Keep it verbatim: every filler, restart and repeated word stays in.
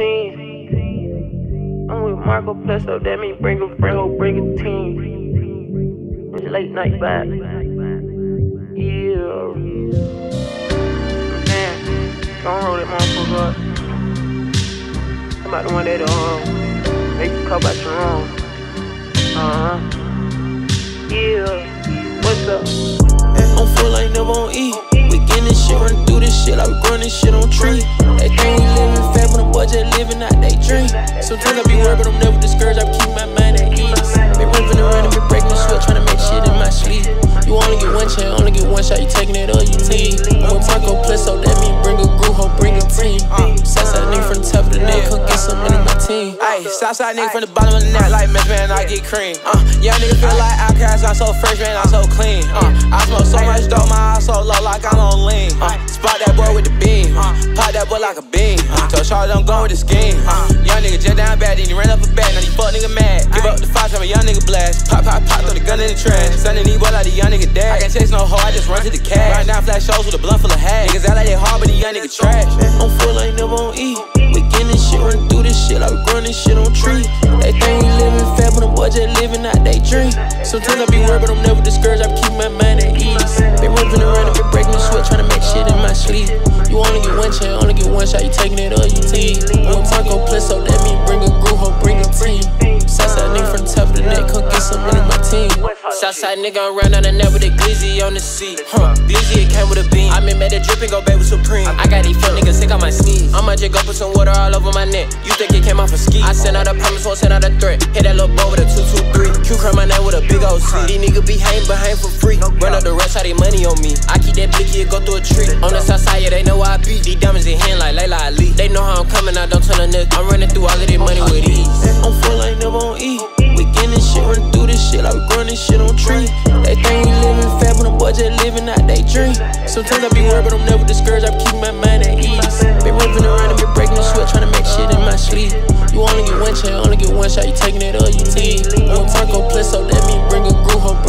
team. I'm with Marco Plesso, that mean bring a friend, ho, bring a team. It's late night vibe. Yeah. Man, don't roll that motherfucker up. I'm about the one that, um, make you call about your own. Uh-huh. Yeah. What's up? I'm full, I ain't never on E. We getting this shit, running through this shit, I be growing this shit on tree. They think we living fast, but the boy just living out they dream. Sometimes I be worried, but I'm never discouraged, I keep my mind at ease. Been ripping around and been breaking the sweat, trying to make shit in my sleep. You only get one chance, only get one shot, you taking it all you need. I'm with Marco Plesso, that mean bring a group, ho, bring a team. Southside nigga from the top of the neck, come get some money in my team. Ayy, Southside nigga from the bottom of the net, like Mess, man, I get cream. Uh, young nigga feel like outcast, I'm so fresh, man, I'm so clean. Uh, I smoke so much dope, my eyes so low, like I'm on lean. Uh, spot that boy with the beam, uh, pop that boy like a beam. Uh, told Charlie I'm going with the scheme. Uh, young nigga just down bad, then he ran up a bag, now these fuck nigga mad. Give up the five, time a young nigga blast. Pop, pop, pop, throw the gun in the trash. Sunday these boy like the young nigga. Dad. I can't chase no hoe, I just run to the cash. Right now, flash shows with a blunt full of hash. Niggas out like they hard, but the young nigga trash. I'm full, I ain't never on E. We getting this shit, running through this shit, I be growing this shit on tree. They think we living fat, but the boy just living out they dream. Sometimes I be worried, but I'm never discouraged, I keep my mind at ease. Been ripping around, I been breaking the sweat, trying to make shit in my sleep. You only get one chance, only get one shot, you taking it all you need. I'm Marco Plesso, that mean bring a group, ho, bring a team. Southside nigga from the top of the neck, come get some money in my team. Southside nigga, I'm roundin' the net with a glizzy on the seat. Huh, glizzy, it came with a beam. I been made a drip and go back with Supreme. I got these fuck niggas sick on my sneeze. I'ma just go put some water all over my neck. You think it came off a ski? I sent out a promise, won't send out a threat. Hit that little boy with a two two three. Q crumb my name with a big old C. These niggas be hangin' behind for free. Run up the rest, how they money on me. I keep that blicky, it go through a tree. On the south side, yeah, they know where I be. These diamonds in hand like Layla Ali. They know how I'm coming, I don't tell a nigga. I'm running through all of their money with ease. I'm full, I ain't never on E. We getting this shit, running through this shit, I be growing this shit on tree. They think we living fat, but the boy just living out they dream. Sometimes I be worried, but I'm never discouraged, I keep my mind at ease. Been ripping around and been breaking the sweat, trying to make shit in my sleep. You only get one chance, only get one shot, you taking it all you need. I'm Marco Plesso, that mean bring a group, ho,